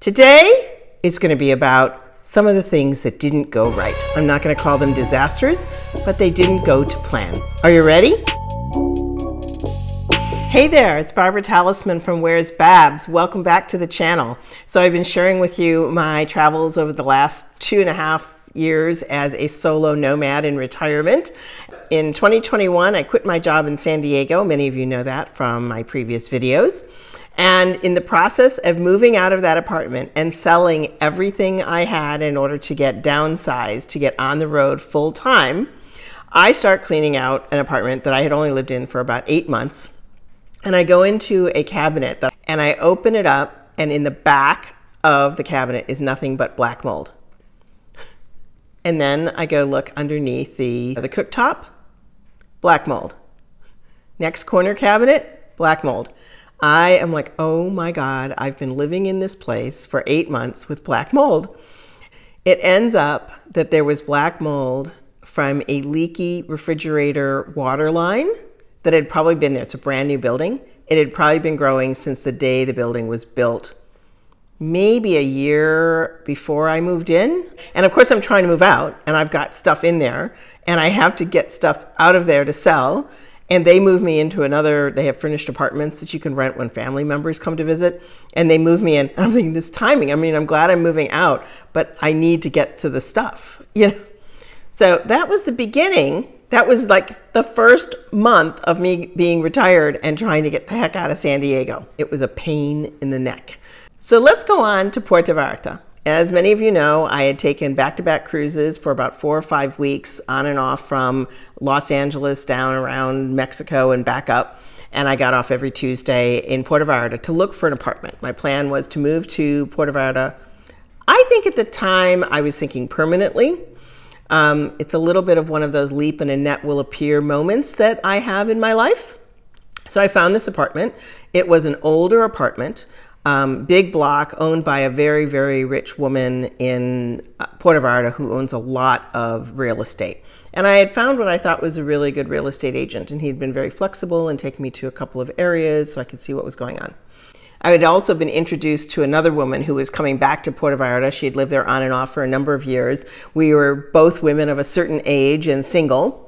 Today, it's going to be about some of the things that didn't go right. I'm not going to call them disasters, but they didn't go to plan. Are you ready? Hey there, it's Barbara Talisman from Where's BabZ. Welcome back to the channel. So I've been sharing with you my travels over the last 2.5 years as a solo nomad in retirement. In 2021, I quit my job in San Diego. Many of you know that from my previous videos. And in the process of moving out of that apartment and selling everything I had in order to get downsized, to get on the road full time, I start cleaning out an apartment that I had only lived in for about 8 months. And I go into a cabinet and I open it up, and in the back of the cabinet is nothing but black mold. And then I go look underneath the cooktop, black mold. Next corner cabinet, black mold. I am like, oh my God, I've been living in this place for 8 months with black mold. It ends up that there was black mold from a leaky refrigerator water line that had probably been there. It's a brand new building. It had probably been growing since the day the building was built, maybe a year before I moved in. And of course I'm trying to move out and I've got stuff in there and I have to get stuff out of there to sell. And they moved me into another, they have furnished apartments that you can rent when family members come to visit. And they moved me in. I'm thinking, this timing, I mean, I'm glad I'm moving out, but I need to get to the stuff, you know? So that was the beginning. That was like the first month of me being retired and trying to get the heck out of San Diego. It was a pain in the neck. So let's go on to Puerto Vallarta. As many of you know, I had taken back-to-back cruises for about 4 or 5 weeks on and off from Los Angeles down around Mexico and back up. And I got off every Tuesday in Puerto Vallarta to look for an apartment. My plan was to move to Puerto Vallarta. I think at the time I was thinking permanently. It's a little bit of one of those leap and a net will appear moments that I have in my life. So I found this apartment. It was an older apartment. Big block owned by a very, very rich woman in Puerto Vallarta who owns a lot of real estate. And I had found what I thought was a really good real estate agent, and he'd been very flexible and taken me to a couple of areas so I could see what was going on. I had also been introduced to another woman who was coming back to Puerto Vallarta. She had lived there on and off for a number of years. We were both women of a certain age and single.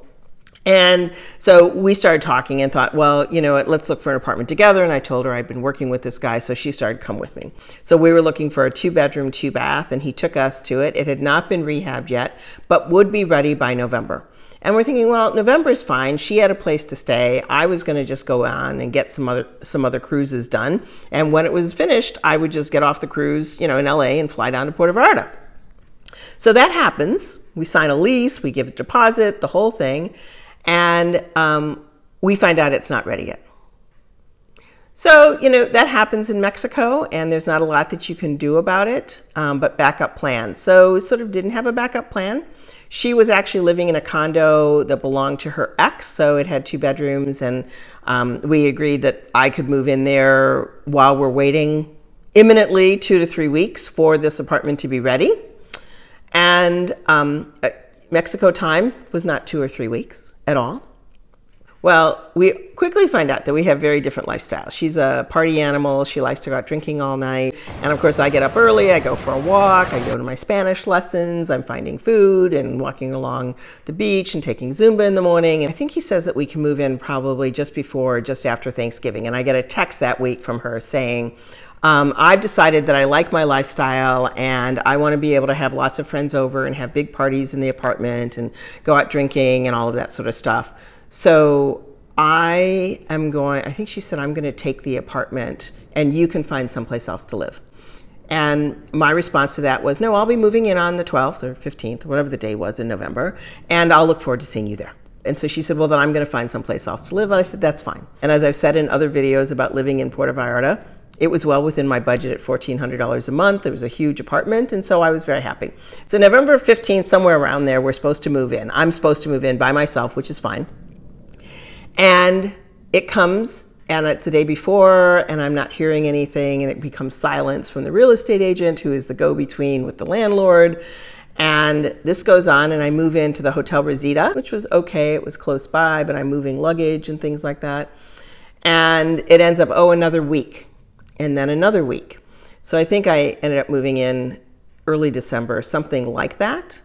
And so we started talking and thought, well, you know what, let's look for an apartment together. And I told her I'd been working with this guy. So she started come with me. So we were looking for a 2-bedroom, 2-bath, and he took us to it. It had not been rehabbed yet, but would be ready by November. And we're thinking, well, November's fine. She had a place to stay. I was going to just go on and get some other cruises done. And when it was finished, I would just get off the cruise, you know, in LA and fly down to Puerto Vallarta. So that happens. We sign a lease, we give a deposit, the whole thing. And we find out it's not ready yet. So, you know, that happens in Mexico and there's not a lot that you can do about it, but backup plan. So we sort of didn't have a backup plan. She was actually living in a condo that belonged to her ex. So it had 2 bedrooms, and we agreed that I could move in there while we're waiting imminently 2 to 3 weeks for this apartment to be ready. And Mexico time was not 2 or 3 weeks. At all. Well, we quickly find out that we have very different lifestyles. She's a party animal. She likes to go out drinking all night. And of course I get up early, I go for a walk, I go to my Spanish lessons, I'm finding food and walking along the beach and taking Zumba in the morning. And I think he says that we can move in probably just before, just after Thanksgiving. And I get a text that week from her saying, I've decided that I like my lifestyle and I want to be able to have lots of friends over and have big parties in the apartment and go out drinking and all of that sort of stuff. So I think she said, I'm going to take the apartment and you can find someplace else to live. And my response to that was, no, I'll be moving in on the 12th or 15th, whatever the day was in November, and I'll look forward to seeing you there. And so she said, well, then I'm going to find someplace else to live. And I said, that's fine. And as I've said in other videos about living in Puerto Vallarta, it was well within my budget at $1,400 a month. It was a huge apartment, and so I was very happy. So November 15th, somewhere around there, we're supposed to move in. I'm supposed to move in by myself, which is fine. And it comes, and it's the day before, and I'm not hearing anything, and it becomes silence from the real estate agent, who is the go-between with the landlord. And this goes on, and I move into the Hotel Reseda, which was okay. It was close by, but I'm moving luggage and things like that. And it ends up, oh, another week. And then another week. So I think I ended up moving in early December, something like that.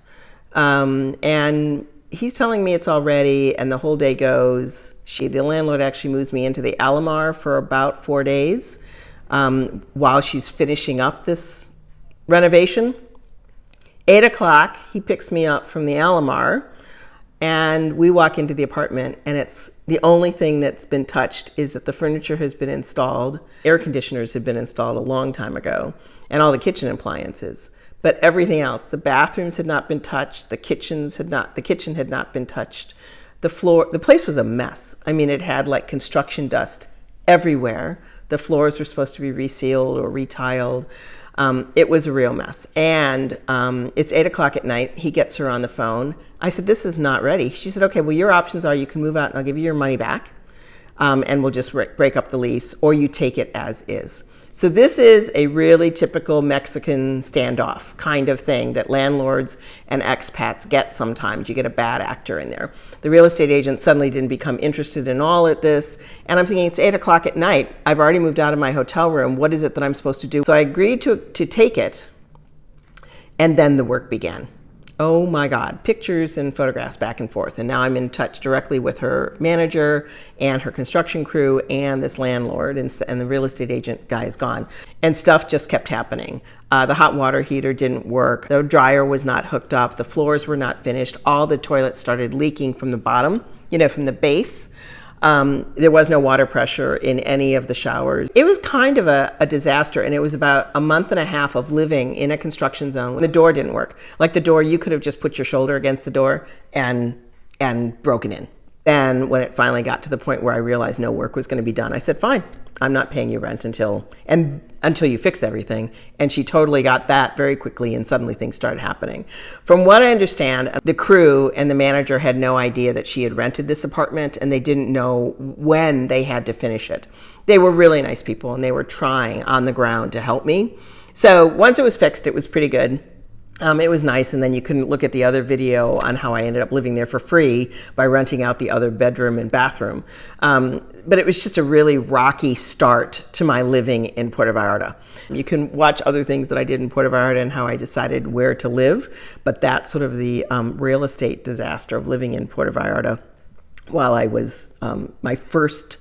And he's telling me it's all ready, and the whole day goes. The landlord actually moves me into the Alamar for about 4 days while she's finishing up this renovation. 8 o'clock, he picks me up from the Alamar, and we walk into the apartment, and it's the only thing that's been touched is that the furniture has been installed. Air conditioners had been installed a long time ago, and all the kitchen appliances. But everything else, the bathrooms had not been touched, the kitchen had not been touched. The floor, the place was a mess. I mean, it had like construction dust everywhere. The floors were supposed to be resealed or retiled. It was a real mess. And it's 8 o'clock at night. He gets her on the phone. I said, this is not ready. She said, okay, well, your options are you can move out and I'll give you your money back and we'll just break up the lease, or you take it as is. So this is a really typical Mexican standoff kind of thing that landlords and expats get sometimes. You get a bad actor in there. The real estate agent suddenly didn't become interested in all of this. And I'm thinking, it's 8 o'clock at night. I've already moved out of my hotel room. What is it that I'm supposed to do? So I agreed to take it. And then the work began. Oh my God, pictures and photographs back and forth. And now I'm in touch directly with her manager and her construction crew and this landlord, and the real estate agent guy is gone. And stuff just kept happening. The hot water heater didn't work. The dryer was not hooked up. The floors were not finished. All the toilets started leaking from the bottom, you know, from the base. There was no water pressure in any of the showers. It was kind of a disaster, and it was about a month and a half of living in a construction zone. The door didn't work. Like the door, you could have just put your shoulder against the door and broken in. And when it finally got to the point where I realized no work was going to be done, I said, fine, I'm not paying you rent until you fix everything. And she totally got that very quickly, and suddenly things started happening. From what I understand, the crew and the manager had no idea that she had rented this apartment, and they didn't know when they had to finish it. They were really nice people, and they were trying on the ground to help me. So once it was fixed, it was pretty good. It was nice, and then you can look at the other video on how I ended up living there for free by renting out the other bedroom and bathroom. But it was just a really rocky start to my living in Puerto Vallarta. You can watch other things that I did in Puerto Vallarta and how I decided where to live, but that's sort of the real estate disaster of living in Puerto Vallarta while I was my first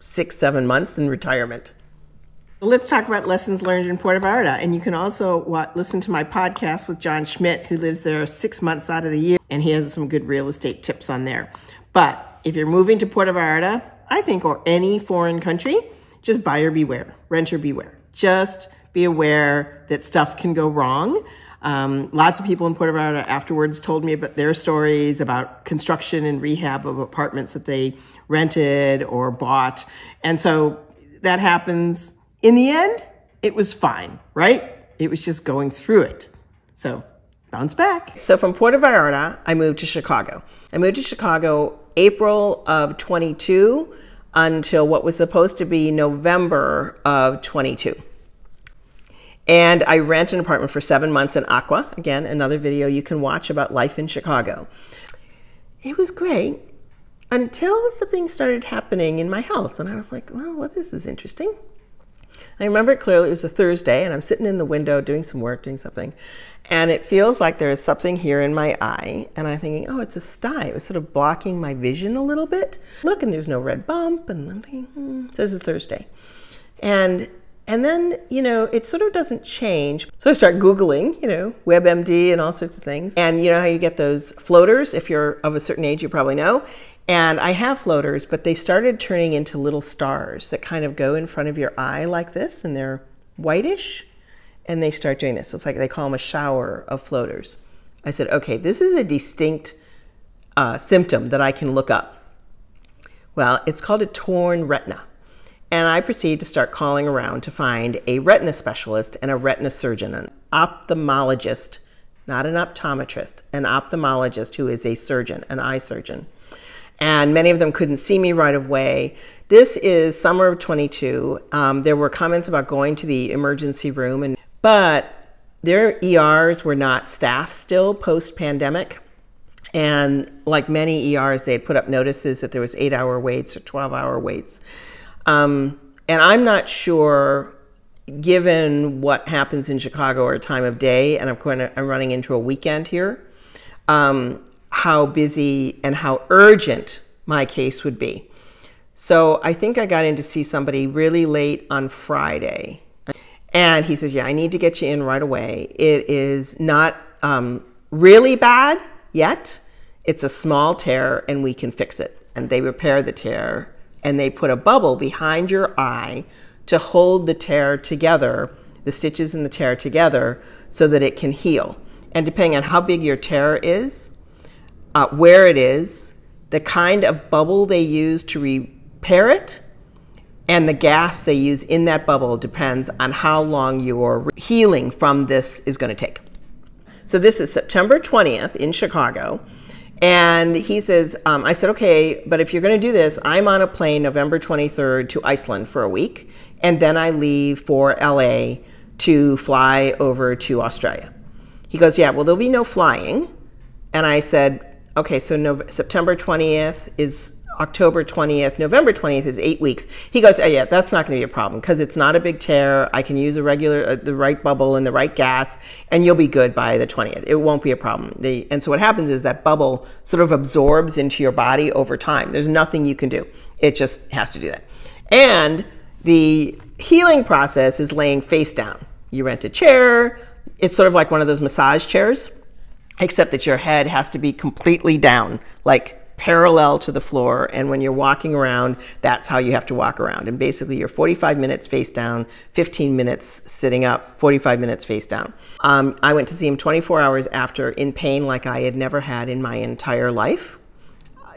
6-7 months in retirement. Let's talk about lessons learned in Puerto Vallarta. And you can also listen to my podcast with John Schmidt, who lives there 6 months out of the year, and he has some good real estate tips on there. But if you're moving to Puerto Vallarta, I think, or any foreign country, just buyer beware, renter beware. Just be aware that stuff can go wrong. Lots of people in Puerto Vallarta afterwards told me about their stories about construction and rehab of apartments that they rented or bought. And so that happens. In the end, it was fine, right? It was just going through it. So bounce back. So from Puerto Vallarta, I moved to Chicago. I moved to Chicago April of 22 until what was supposed to be November of 22. And I rented an apartment for 7 months in Aqua. Again, another video you can watch about life in Chicago. It was great until something started happening in my health. And I was like, well, this is interesting. I remember it clearly. It was a Thursday, and I'm sitting in the window doing some work, doing something, and it feels like there is something here in my eye, and I'm thinking, oh, it's a sty. It was sort of blocking my vision a little bit. Look, and there's no red bump, and I'm thinking, so this is Thursday. And then, you know, it sort of doesn't change. So I start Googling, you know, WebMD and all sorts of things. And you know how you get those floaters? If you're of a certain age, you probably know. And I have floaters, but they started turning into little stars that kind of go in front of your eye like this, and they're whitish, and they start doing this. It's like they call them a shower of floaters. I said, okay, this is a distinct symptom that I can look up. Well, it's called a torn retina. And I proceed to start calling around to find a retina specialist and a retina surgeon, an ophthalmologist, not an optometrist, an ophthalmologist who is a surgeon, an eye surgeon. And many of them couldn't see me right away. This is summer of 22. There were comments about going to the emergency room, but their ERs were not staffed still post-pandemic. And like many ERs, they had put up notices that there was 8-hour waits or 12-hour waits. And I'm not sure given what happens in Chicago or time of day, and I'm running into a weekend here, how busy and how urgent my case would be. So I think I got in to see somebody really late on Friday, and he says, yeah, I need to get you in right away. It is not really bad yet. It's a small tear and we can fix it. And they repair the tear and they put a bubble behind your eye to hold the tear together, the stitches and the tear together, so that it can heal. And depending on how big your tear is, where it is, the kind of bubble they use to repair it, and the gas they use in that bubble depends on how long your healing from this is going to take. So this is September 20th in Chicago. And he says, I said, okay, but if you're going to do this, I'm on a plane November 23rd to Iceland for a week. And then I leave for LA to fly over to Australia. He goes, yeah, well, there'll be no flying. And I said, okay, so September 20th is October 20th. November 20th is 8 weeks. He goes, oh, yeah, that's not going to be a problem because it's not a big tear. I can use a regular, the right bubble and the right gas, and you'll be good by the 20th. It won't be a problem. And so what happens is that bubble sort of absorbs into your body over time. There's nothing you can do. It just has to do that. And the healing process is laying face down. You rent a chair. It's sort of like one of those massage chairs, except that your head has to be completely down, like parallel to the floor, and when you're walking around, that's how you have to walk around. And basically you're 45 minutes face down, 15 minutes sitting up, 45 minutes face down. I went to see him 24 hours after in pain like I had never had in my entire life.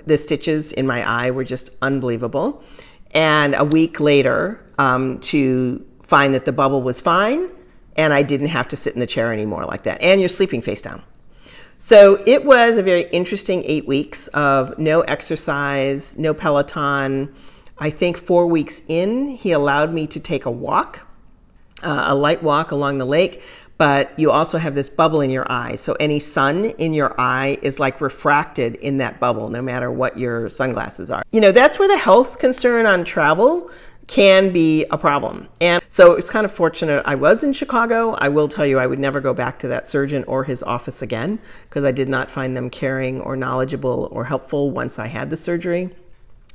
The stitches in my eye were just unbelievable. And a week later to find that the bubble was fine and I didn't have to sit in the chair anymore like that. And you're sleeping face down. So it was a very interesting 8 weeks of no exercise, no Peloton. I think 4 weeks in, he allowed me to take a walk, a light walk along the lake, but you also have this bubble in your eye. So any sun in your eye is like refracted in that bubble, no matter what your sunglasses are. You know, that's where the health concern on travel can be a problem. And so it's kind of fortunate I was in Chicago. I will tell you, I would never go back to that surgeon or his office again because I did not find them caring or knowledgeable or helpful once I had the surgery.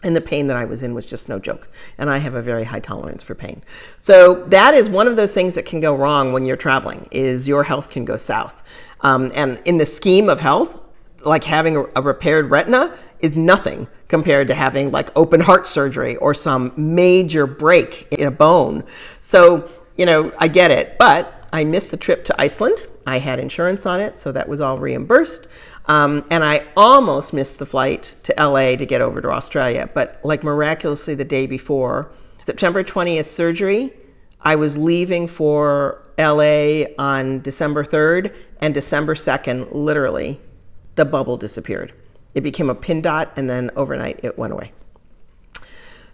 And the pain that I was in was just no joke. And I have a very high tolerance for pain. So that is one of those things that can go wrong when you're traveling, is your health can go south. And in the scheme of health, like having a repaired retina is nothing compared to having like open heart surgery or some major break in a bone. So, you know, I get it, but I missed the trip to Iceland. I had insurance on it, so that was all reimbursed. And I almost missed the flight to LA to get over to Australia, but like miraculously the day before, September 20th surgery, I was leaving for LA on December 3rd and December 2nd, literally, the bubble disappeared. It became a pin dot, and then overnight it went away.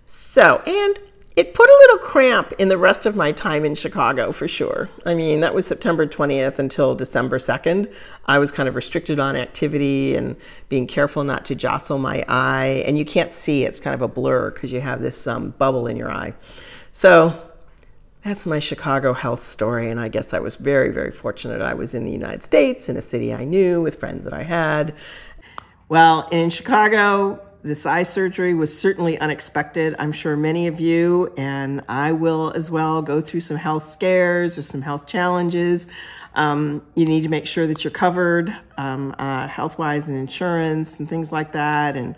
So, and it put a little cramp in the rest of my time in Chicago for sure. I mean, that was September 20th until December 2nd. I was kind of restricted on activity and being careful not to jostle my eye. And you can't see, it's kind of a blur because you have this bubble in your eye. So that's my Chicago health story, and I guess I was very, very fortunate. I was in the United States, in a city I knew, with friends that I had. Well, in Chicago, this eye surgery was certainly unexpected. I'm sure many of you, and I will as well, go through some health scares or some health challenges. You need to make sure that you're covered health-wise and insurance and things like that, and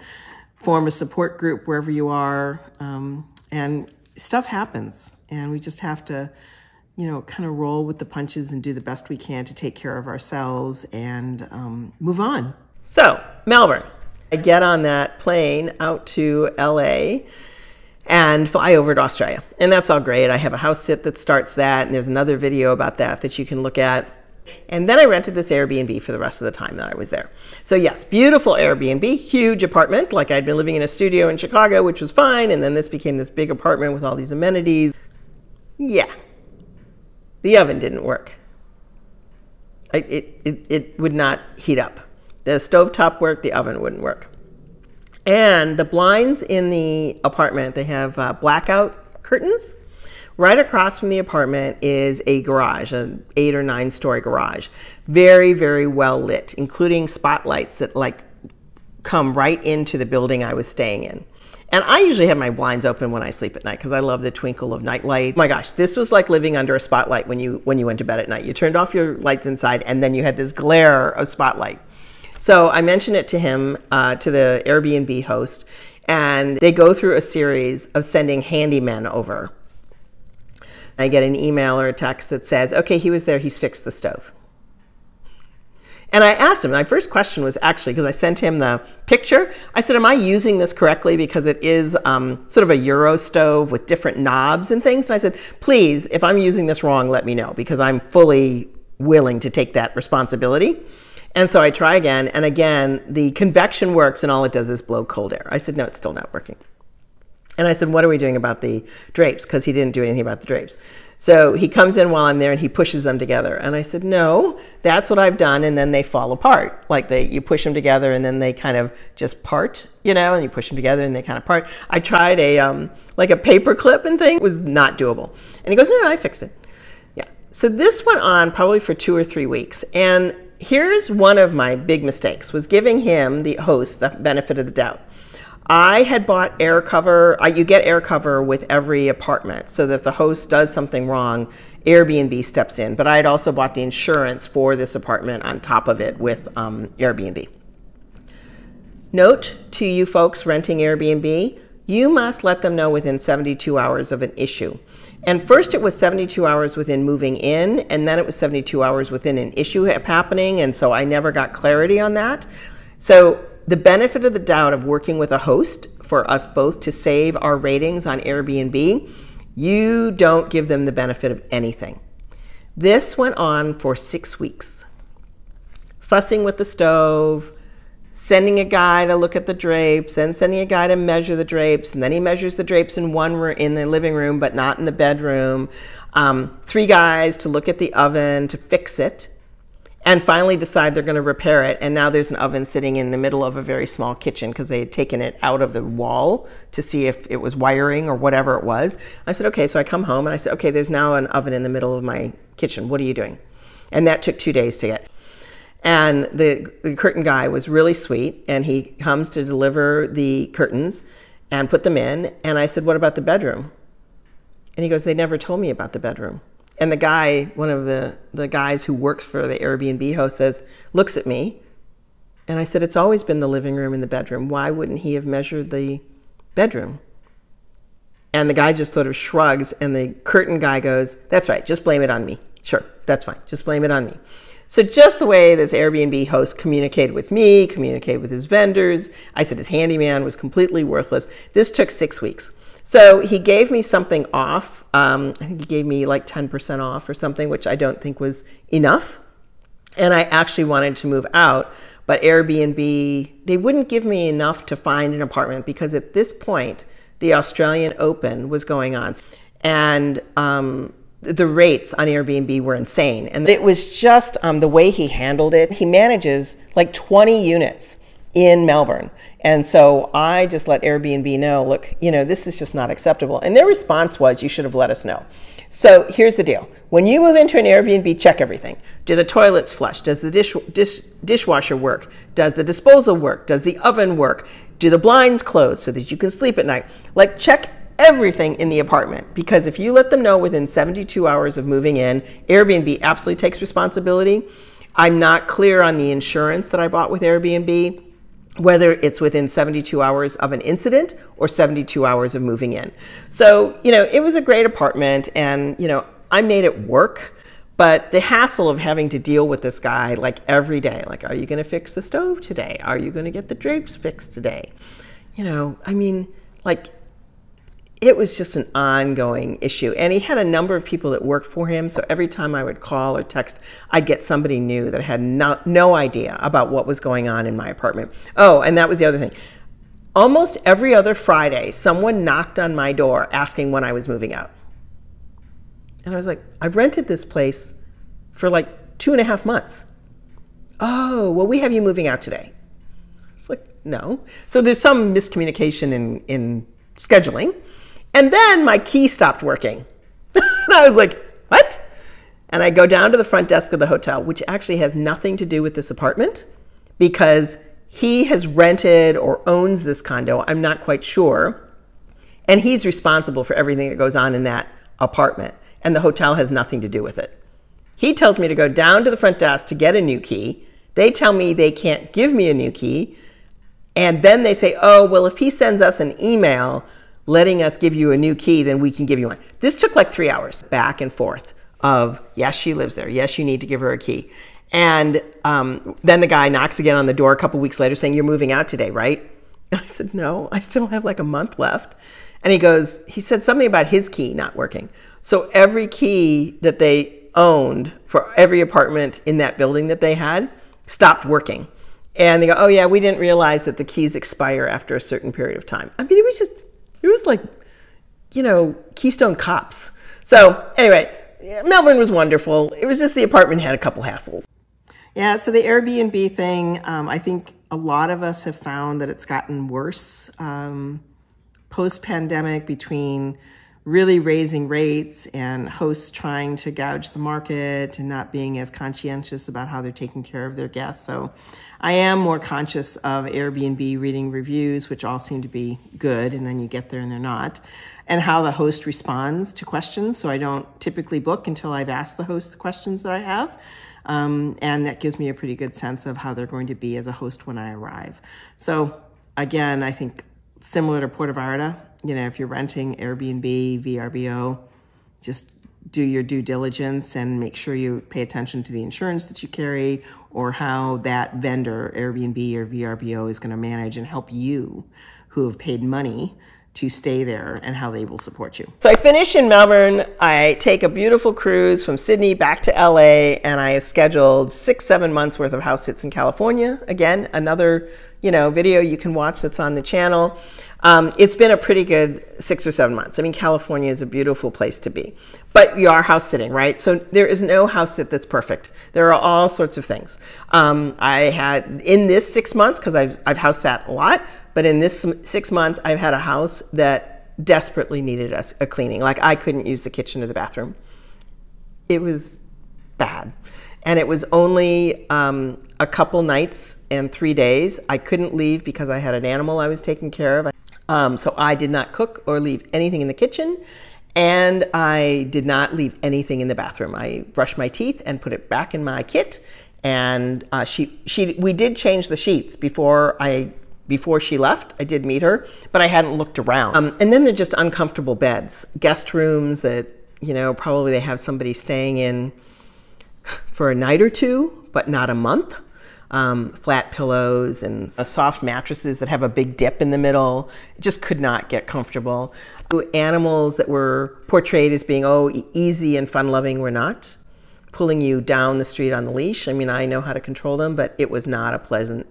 form a support group wherever you are, and stuff happens. And we just have to, you know, kind of roll with the punches and do the best we can to take care of ourselves and move on. So, Melbourne. I get on that plane out to LA and fly over to Australia. And that's all great. I have a house sit that starts that. And there's another video about that that you can look at. And then I rented this Airbnb for the rest of the time that I was there. So yes, beautiful Airbnb, huge apartment. Like I'd been living in a studio in Chicago, which was fine. And then this became this big apartment with all these amenities. Yeah, the oven didn't work. It would not heat up. The stovetop worked, the oven wouldn't work. And the blinds in the apartment, they have blackout curtains, Right across from the apartment is a garage, an 8 or 9 story garage. Very, very well lit, including spotlights that like come right into the building I was staying in. And I usually have my blinds open when I sleep at night because I love the twinkle of nightlight. Oh my gosh, this was like living under a spotlight when you went to bed at night. You turned off your lights inside and then you had this glare of spotlight. So I mentioned it to him, to the Airbnb host, and they go through a series of sending handymen over. I get an email or a text that says, okay, he was there, he's fixed the stove. And I asked him, my first question was actually, because I sent him the picture, I said, am I using this correctly? Because it is sort of a Euro stove with different knobs and things. And I said, please, if I'm using this wrong, let me know, because I'm fully willing to take that responsibility. And so I try again, and again, the convection works and all it does is blow cold air. I said, no, it's still not working. And I said, what are we doing about the drapes? Because he didn't do anything about the drapes. So he comes in while I'm there and he pushes them together. And I said, no, that's what I've done. And then they fall apart. Like you push them together and then they kind of just part, you know, and you push them together and they kind of part. I tried a, like a paper clip and thing. It was not doable. And he goes, no, I fixed it. Yeah. So this went on probably for 2 or 3 weeks. And here's one of my big mistakes, was giving him, the host, the benefit of the doubt. I had bought air cover. You get air cover with every apartment so that if the host does something wrong, Airbnb steps in. But I had also bought the insurance for this apartment on top of it with Airbnb. Note to you folks renting Airbnb, you must let them know within 72 hours of an issue. And first it was 72 hours within moving in, and then it was 72 hours within an issue happening. And so I never got clarity on that. So the benefit of the doubt of working with a host for us both to save our ratings on Airbnb, you don't give them the benefit of anything. This went on for 6 weeks. Fussing with the stove, sending a guy to look at the drapes, then sending a guy to measure the drapes, and then he measures the drapes in one room, in the living room, but not in the bedroom. 3 guys to look at the oven to fix it. And finally decide they're going to repair it. And now there's an oven sitting in the middle of a very small kitchen because they had taken it out of the wall to see if it was wiring or whatever it was. I said, okay, so I come home and I said, okay, there's now an oven in the middle of my kitchen. What are you doing? And that took 2 days to get. And the curtain guy was really sweet, and he comes to deliver the curtains and put them in. And I said, what about the bedroom? And he goes, they never told me about the bedroom. And the guy, one of the guys who works for the Airbnb host, says, looks at me. And I said, it's always been the living room and the bedroom. Why wouldn't he have measured the bedroom? And the guy just sort of shrugs, and the curtain guy goes, that's right, just blame it on me. Sure, that's fine, just blame it on me. So just the way this Airbnb host communicated with me, communicated with his vendors, I said his handyman was completely worthless. This took 6 weeks. So he gave me something off. I think he gave me like 10% off or something, which I don't think was enough. And I actually wanted to move out, but Airbnb, they wouldn't give me enough to find an apartment because at this point, the Australian Open was going on. And the rates on Airbnb were insane. And it was just the way he handled it. He manages like 20 units in Melbourne. And so I just let Airbnb know, look, you know, this is just not acceptable. And their response was, you should have let us know. So here's the deal. When you move into an Airbnb, check everything. Do the toilets flush? Does the dishwasher work? Does the disposal work? Does the oven work? Do the blinds close so that you can sleep at night? Like, check everything in the apartment, because if you let them know within 72 hours of moving in, Airbnb absolutely takes responsibility. I'm not clear on the insurance that I bought with Airbnb, whether it's within 72 hours of an incident or 72 hours of moving in. So, you know, it was a great apartment and, you know, I made it work, but the hassle of having to deal with this guy like every day, like, are you going to fix the stove today? Are you going to get the drapes fixed today? You know, I mean, like, it was just an ongoing issue. And he had a number of people that worked for him. So every time I would call or text, I'd get somebody new that had no idea about what was going on in my apartment. Oh, and that was the other thing. Almost every other Friday, someone knocked on my door asking when I was moving out. And I was like, I've rented this place for like 2.5 months. Oh, well, we have you moving out today. It's like, no. So there's some miscommunication in scheduling. And then my key stopped working. And I was like, what? And I go down to the front desk of the hotel, which actually has nothing to do with this apartment because he has rented or owns this condo. I'm not quite sure. And he's responsible for everything that goes on in that apartment. And the hotel has nothing to do with it. He tells me to go down to the front desk to get a new key. They tell me they can't give me a new key. And then they say, oh, well, if he sends us an email letting us give you a new key, then we can give you one. This took like 3 hours back and forth of, yes, she lives there. Yes, you need to give her a key. And then the guy knocks again on the door a couple weeks later saying, you're moving out today, right? And I said, no, I still have like a month left. And he goes, he said something about his key not working. So every key that they owned for every apartment in that building that they had stopped working. And they go, oh yeah, we didn't realize that the keys expire after a certain period of time. I mean, it was like, you know, Keystone Cops. So anyway, Melbourne was wonderful. It was just the apartment had a couple hassles. Yeah, so the Airbnb thing, I think a lot of us have found that it's gotten worse post-pandemic between really raising rates and hosts trying to gouge the market and not being as conscientious about how they're taking care of their guests. So I am more conscious of Airbnb reading reviews, which all seem to be good, and then you get there and they're not, and how the host responds to questions. So I don't typically book until I've asked the host the questions that I have. And that gives me a pretty good sense of how they're going to be as a host when I arrive. So again, I think similar to Puerto Vallarta, you know, if you're renting Airbnb, VRBO, just do your due diligence and make sure you pay attention to the insurance that you carry or how that vendor, Airbnb or VRBO, is going to manage and help you who have paid money to stay there and how they will support you. So I finish in Melbourne. I take a beautiful cruise from Sydney back to LA, and I have scheduled 6-7 months worth of house sits in California. Again, another, you know, video you can watch that's on the channel. It's been a pretty good 6 or 7 months. I mean, California is a beautiful place to be, but you are house sitting, right? So there is no house sit that's perfect. There are all sorts of things. I had in this 6 months, because I've house sat a lot, but in this 6 months, I've had a house that desperately needed a cleaning. Like I couldn't use the kitchen or the bathroom. It was bad. And it was only a couple nights and 3 days. I couldn't leave because I had an animal I was taking care of. So I did not cook or leave anything in the kitchen, and I did not leave anything in the bathroom. I brushed my teeth and put it back in my kit, and we did change the sheets before she left. I did meet her, but I hadn't looked around. And then they're just uncomfortable beds, guest rooms that, you know, probably they have somebody staying in for a night or two, but not a month. Flat pillows and soft mattresses that have a big dip in the middle. Just could not get comfortable. Animals that were portrayed as being, oh, easy and fun-loving were not. Pulling you down the street on the leash. I mean, I know how to control them, but it was not a pleasant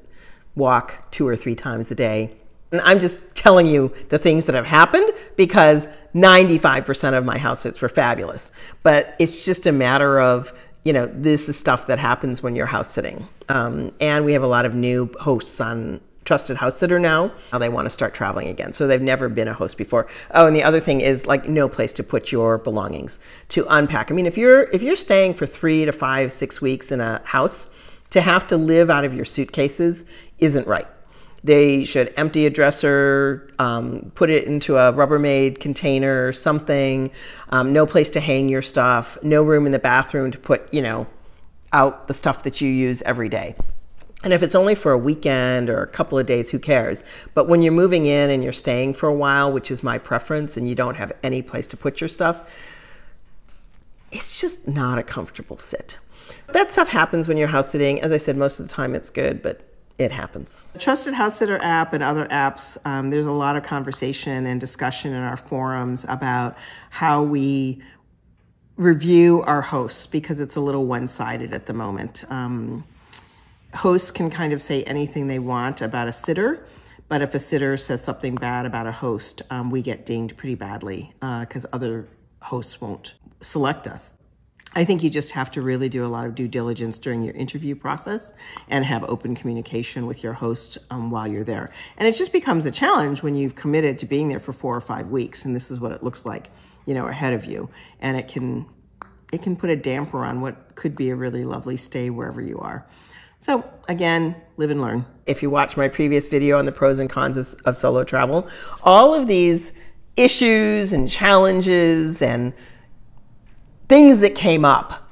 walk 2 or 3 times a day. And I'm just telling you the things that have happened because 95% of my house sits were fabulous. But it's just a matter of, you know, this is stuff that happens when you're house sitting. And we have a lot of new hosts on Trusted House Sitter now. They want to start traveling again. So they've never been a host before. Oh, and the other thing is like no place to put your belongings to unpack. I mean, if you're staying for 3 to 5, 6 weeks in a house, to have to live out of your suitcases isn't right. They should empty a dresser, put it into a Rubbermaid container or something, no place to hang your stuff, no room in the bathroom to put, you know, out the stuff that you use every day. And if it's only for a weekend or a couple of days, who cares? But when you're moving in and you're staying for a while, which is my preference, and you don't have any place to put your stuff, it's just not a comfortable sit. That stuff happens when you're house sitting. As I said, most of the time it's good, but it happens. The Trusted House Sitter app and other apps, there's a lot of conversation and discussion in our forums about how we review our hosts because it's a little one-sided at the moment. Hosts can kind of say anything they want about a sitter, but if a sitter says something bad about a host, we get dinged pretty badly because other hosts won't select us. I think you just have to really do a lot of due diligence during your interview process and have open communication with your host while you're there. And it just becomes a challenge when you've committed to being there for 4 or 5 weeks, and this is what it looks like. you know, ahead of you. And it can put a damper on what could be a really lovely stay wherever you are. So again, live and learn. If you watch my previous video on the pros and cons of solo travel, all of these issues and challenges and things that came up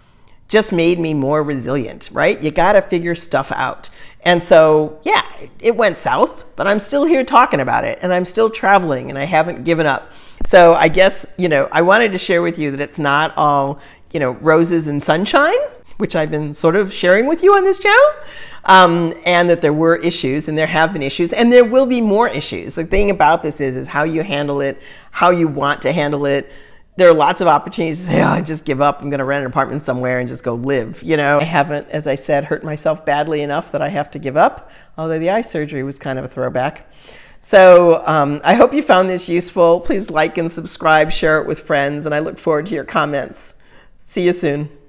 just made me more resilient, right? You got to figure stuff out. And so, yeah, it went south, but I'm still here talking about it, and I'm still traveling, and I haven't given up. So I guess, you know, I wanted to share with you that it's not all, you know, roses and sunshine, which I've been sort of sharing with you on this channel, and that there were issues, and there have been issues, and there will be more issues. The thing about this is how you handle it, how you want to handle it. There are lots of opportunities to say, oh, I just give up. I'm going to rent an apartment somewhere and just go live. You know, I haven't, as I said, hurt myself badly enough that I have to give up, although the eye surgery was kind of a throwback. So I hope you found this useful. Please like and subscribe, share it with friends, and I look forward to your comments. See you soon.